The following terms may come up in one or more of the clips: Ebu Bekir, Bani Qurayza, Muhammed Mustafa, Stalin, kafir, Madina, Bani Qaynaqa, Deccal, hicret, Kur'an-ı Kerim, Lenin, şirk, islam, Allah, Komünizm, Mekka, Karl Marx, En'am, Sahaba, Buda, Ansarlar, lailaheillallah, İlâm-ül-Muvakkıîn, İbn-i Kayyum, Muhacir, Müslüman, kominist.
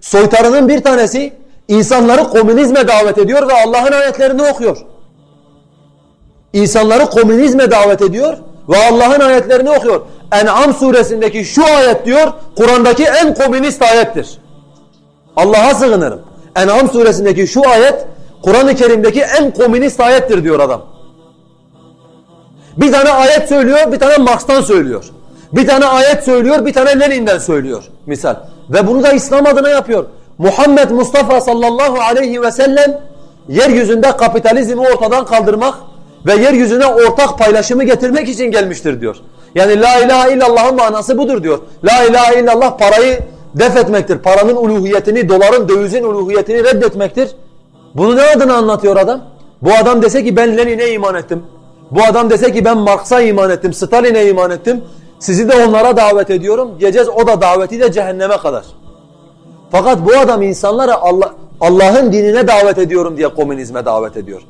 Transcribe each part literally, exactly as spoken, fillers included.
Soytarının bir tanesi insanları komünizme davet ediyor ve Allah'ın ayetlerini okuyor. İnsanları komünizme davet ediyor ve Allah'ın ayetlerini okuyor. En'am suresindeki şu ayet diyor, Kur'an'daki en komünist ayettir. Allah'a sığınırım. En'am suresindeki şu ayet, Kur'an-ı Kerim'deki en komünist ayettir diyor adam. Bir tane ayet söylüyor, bir tane Marx'tan söylüyor. Bir tane ayet söylüyor, bir tane Lenin'den söylüyor misal. Ve bunu da İslam adına yapıyor. Muhammed Mustafa sallallahu aleyhi ve sellem yeryüzünde kapitalizmi ortadan kaldırmak ve yeryüzüne ortak paylaşımı getirmek için gelmiştir diyor. Yani la ilahe illallah'ın manası budur diyor. La ilahe illallah parayı def etmektir. Paranın uluhiyetini, doların, dövizin uluhiyetini reddetmektir. Bunu ne adına anlatıyor adam? Bu adam dese ki ben Lenin'e iman ettim. Bu adam dese ki ben Marx'a iman ettim, Stalin'e iman ettim. Sizi de onlara davet ediyorum. Diyeceğiz o da daveti de cehenneme kadar. Fakat bu adam insanlara Allah, Allah'ın dinine davet ediyorum diye komünizme davet ediyor.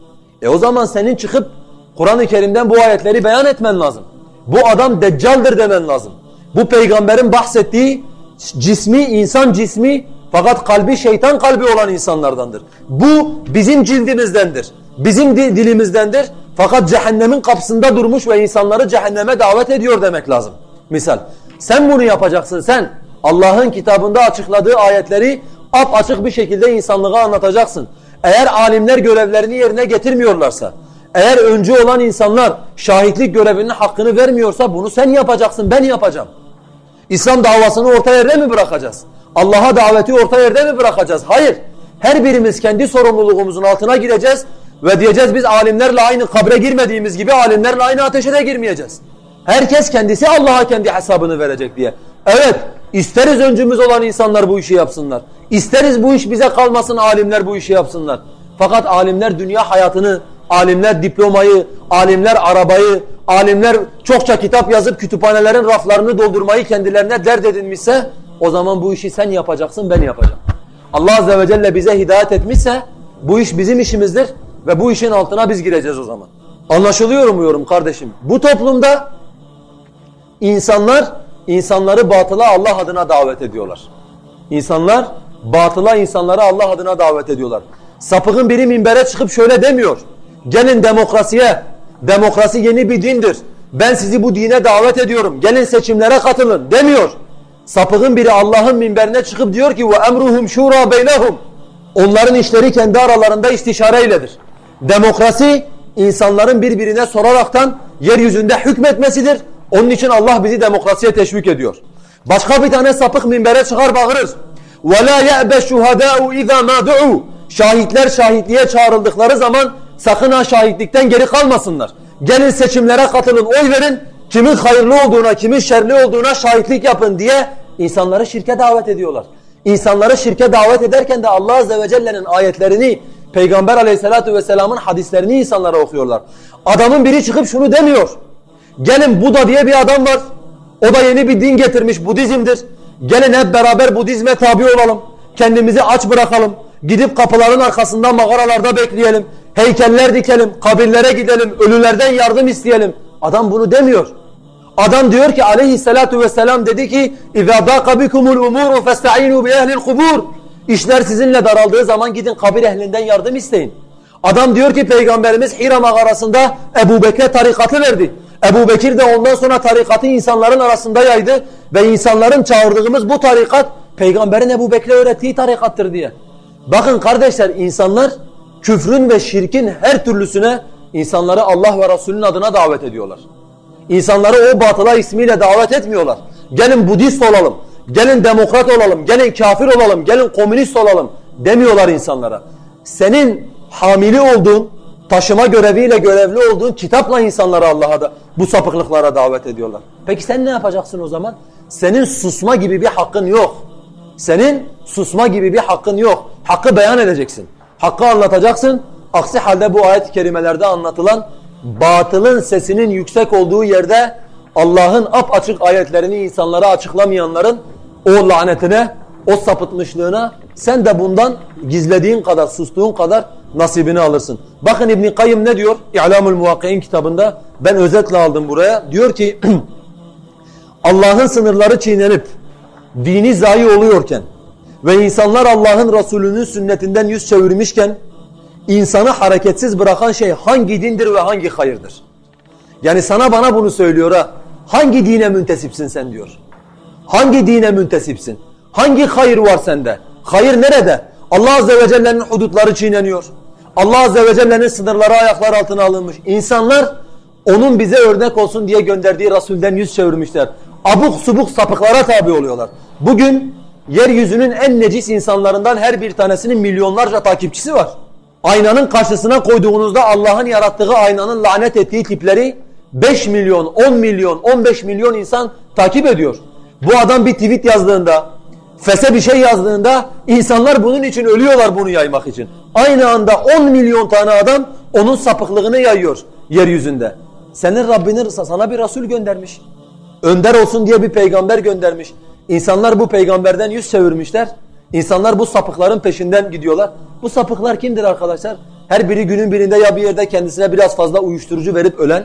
E o zaman senin çıkıp Kur'an-ı Kerim'den bu ayetleri beyan etmen lazım. Bu adam Deccal'dır demen lazım. Bu peygamberin bahsettiği cismi, insan cismi fakat kalbi şeytan kalbi olan insanlardandır. Bu bizim cildimizdendir. Bizim dilimizdendir. Fakat cehennemin kapısında durmuş ve insanları cehenneme davet ediyor demek lazım. Misal sen bunu yapacaksın sen. Allah'ın kitabında açıkladığı ayetleri apaçık bir şekilde insanlığa anlatacaksın. Eğer alimler görevlerini yerine getirmiyorlarsa, eğer öncü olan insanlar şahitlik görevinin hakkını vermiyorsa bunu sen yapacaksın, ben yapacağım. İslam davasını orta yerde mi bırakacağız? Allah'a daveti orta yerde mi bırakacağız? Hayır. Her birimiz kendi sorumluluğumuzun altına gireceğiz ve diyeceğiz biz alimlerle aynı kabre girmediğimiz gibi alimlerle aynı ateşe de girmeyeceğiz. Herkes kendisi Allah'a kendi hesabını verecek diye. Evet. İsteriz öncümüz olan insanlar bu işi yapsınlar. İsteriz bu iş bize kalmasın alimler bu işi yapsınlar. Fakat alimler dünya hayatını, alimler diplomayı, alimler arabayı, alimler çokça kitap yazıp kütüphanelerin raflarını doldurmayı kendilerine dert edinmişse o zaman bu işi sen yapacaksın ben yapacağım. Allah Azze ve Celle bize hidayet etmişse bu iş bizim işimizdir ve bu işin altına biz gireceğiz o zaman. Anlaşılıyor muyum kardeşim? Bu toplumda insanlar... İnsanları batıla Allah adına davet ediyorlar. İnsanlar batıla insanları Allah adına davet ediyorlar. Sapığın biri minbere çıkıp şöyle demiyor. Gelin demokrasiye. Demokrasi yeni bir dindir. Ben sizi bu dine davet ediyorum. Gelin seçimlere katılın demiyor. Sapığın biri Allah'ın minberine çıkıp diyor ki ve emruhum şura beynehum. Onların işleri kendi aralarında istişareyledir. Demokrasi insanların birbirine soraraktan yeryüzünde hükmetmesidir. Onun için Allah bizi demokrasiye teşvik ediyor. Başka bir tane sapık minbere çıkar bağırır. وَلَا يَأْبَ الشُّهَدَاءُ اِذَا مَا دُعُوا Şahitler şahitliğe çağrıldıkları zaman sakın ha şahitlikten geri kalmasınlar. Gelin seçimlere katılın, oy verin. Kimin hayırlı olduğuna, kimin şerli olduğuna şahitlik yapın diye insanları şirke davet ediyorlar. İnsanları şirke davet ederken de Allah Azze ve Celle'nin ayetlerini, Peygamber Aleyhisselatü Vesselam'ın hadislerini insanlara okuyorlar. Adamın biri çıkıp şunu demiyor. Gelin Buda diye bir adam var. O da yeni bir din getirmiş. Budizm'dir. Gelin hep beraber Budizm'e tabi olalım. Kendimizi aç bırakalım. Gidip kapıların arkasından mağaralarda bekleyelim. Heykeller dikelim. Kabirlere gidelim. Ölülerden yardım isteyelim. Adam bunu demiyor. Adam diyor ki aleyhissalatu vesselam dedi ki اِذَا دَاقَ بِكُمُ الْاُمُورُ فَاسْتَعِينُوا بِاَهْلِ الْقُبُورِ İşler sizinle daraldığı zaman gidin kabir ehlinden yardım isteyin. Adam diyor ki Peygamberimiz Hira mağarasında Ebu Bekir'e tarikatı verdi. Ebu Bekir de ondan sonra tarikatı insanların arasında yaydı ve insanların çağırdığımız bu tarikat Peygamberin Ebu Bekir'e öğrettiği tarikattır diye. Bakın kardeşler insanlar küfrün ve şirkin her türlüsüne insanları Allah ve Resulünün adına davet ediyorlar. İnsanları o batıla ismiyle davet etmiyorlar. Gelin Budist olalım, gelin demokrat olalım, gelin kafir olalım, gelin komünist olalım demiyorlar insanlara. Senin hamili olduğun, taşıma göreviyle görevli olduğun kitapla insanları Allah'a da bu sapıklıklara davet ediyorlar. Peki sen ne yapacaksın o zaman? Senin susma gibi bir hakkın yok. Senin susma gibi bir hakkın yok. Hakkı beyan edeceksin. Hakkı anlatacaksın. Aksi halde bu ayet-i kerimelerde anlatılan batılın sesinin yüksek olduğu yerde Allah'ın apaçık ayetlerini insanlara açıklamayanların o lanetine, o sapıtmışlığına sen de bundan gizlediğin kadar, sustuğun kadar nasibini alırsın. Bakın İbn-i Kayyum ne diyor? İlâm-ül-Muvakkıîn kitabında, ben özetle aldım buraya. Diyor ki Allah'ın sınırları çiğnenip dini zayi oluyorken ve insanlar Allah'ın Resulü'nün sünnetinden yüz çevirmişken insanı hareketsiz bırakan şey hangi dindir ve hangi hayırdır? Yani sana bana bunu söylüyor ha. Hangi dine müntesipsin sen diyor. Hangi dine müntesipsin? Hangi hayır var sende? Hayır nerede? Allah Azze ve Celle'nin hudutları çiğneniyor. Allah Azze ve Celle'nin sınırları ayaklar altına alınmış. İnsanlar onun bize örnek olsun diye gönderdiği Resul'den yüz çevirmişler. Abuk subuk sapıklara tabi oluyorlar. Bugün yeryüzünün en necis insanlarından her bir tanesinin milyonlarca takipçisi var. Aynanın karşısına koyduğunuzda Allah'ın yarattığı aynanın lanet ettiği tipleri beş milyon, on milyon, on beş milyon insan takip ediyor. Bu adam bir tweet yazdığında, fese bir şey yazdığında insanlar bunun için ölüyorlar, bunu yaymak için. Aynı anda on milyon tane adam onun sapıklığını yayıyor yeryüzünde. Senin Rabbinin sana bir Resul göndermiş. Önder olsun diye bir peygamber göndermiş. İnsanlar bu peygamberden yüz çevirmişler. İnsanlar bu sapıkların peşinden gidiyorlar. Bu sapıklar kimdir arkadaşlar? Her biri günün birinde ya bir yerde kendisine biraz fazla uyuşturucu verip ölen,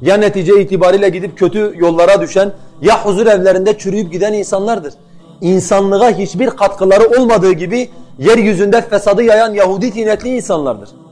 ya netice itibariyle gidip kötü yollara düşen, ya huzur evlerinde çürüyüp giden insanlardır. İnsanlığa hiçbir katkıları olmadığı gibi yeryüzünde fesadı yayan Yahudi tinetli insanlardır.